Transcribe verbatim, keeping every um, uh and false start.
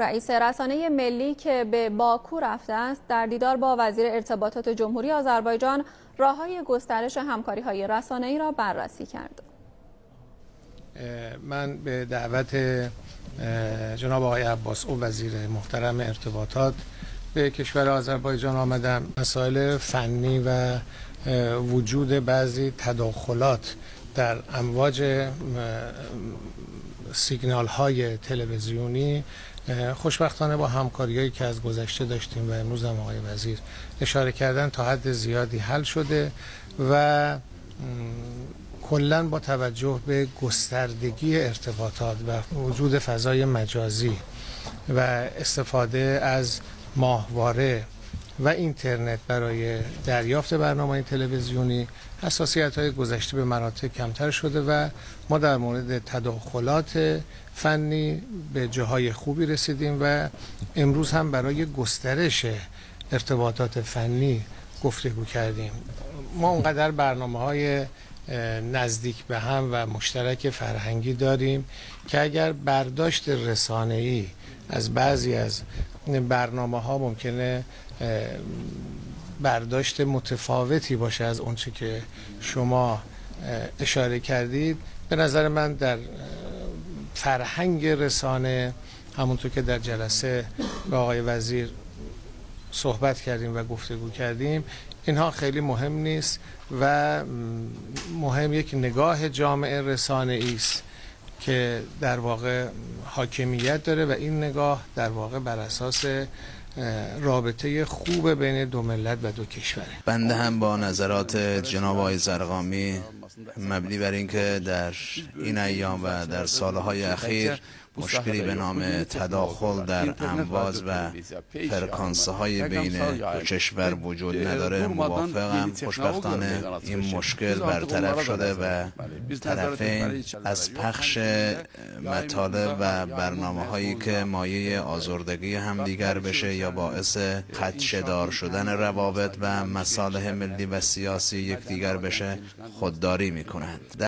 رئیس رسانه ملی که به باکو رفته است در دیدار با وزیر ارتباطات جمهوری آذربایجان راه‌های گسترش همکاری‌های رسانه‌ای را بررسی کرد. من به دعوت جناب آقای عباس او وزیر محترم ارتباطات به کشور آذربایجان آمدم. مسائل فنی و وجود بعضی تداخلات در امواج سیگنال های تلویزیونی خوشبختانه با همکاری‌هایی که از گذشته داشتیم و امروز هم آقای وزیر اشاره کردن تا حد زیادی حل شده و کلاً با توجه به گستردگی ارتباطات و وجود فضای مجازی و استفاده از ماهواره و اینترنت برای دریافت برنامه‌های تلویزیونی حساسیت‌های گذشته به مراتب کمتر شده و ما در مورد تداخلات فنی به جاهای خوبی رسیدیم و امروز هم برای گسترش ارتباطات فنی گفتگو کردیم. ما اونقدر برنامه‌های نزدیک به هم و مشترک فرهنگی داریم که اگر برداشت رسانه‌ای از بعضی از برنامه ها ممکنه برداشت متفاوتی باشه از اونچه که شما اشاره کردید، به نظر من در فرهنگ رسانه همونطور که در جلسه با آقای وزیر صحبت کردیم و گفتگو کردیم اینها خیلی مهم نیست و مهم یک نگاه جامعه رسانه‌ای است که در واقع حاکمیت داره و این نگاه در واقع بر اساس رابطه خوب بین دو ملت و دو کشوره. بنده هم با نظرات جناب آقای زرقامی مبنی بر اینکه در این ایام و در سالهای اخیر مشکلی به نام تداخل در امواج و فرکانس‌های بین دو کشور وجود نداره موافقم. خوشبختانه این مشکل برطرف شده و طرفین از پخش مطالب و برنامه‌هایی که مایه آزردگی همدیگر بشه یا باعث خدشه‌دار شدن روابط و مصالح ملی و سیاسی یکدیگر بشه خودداری می‌کنند.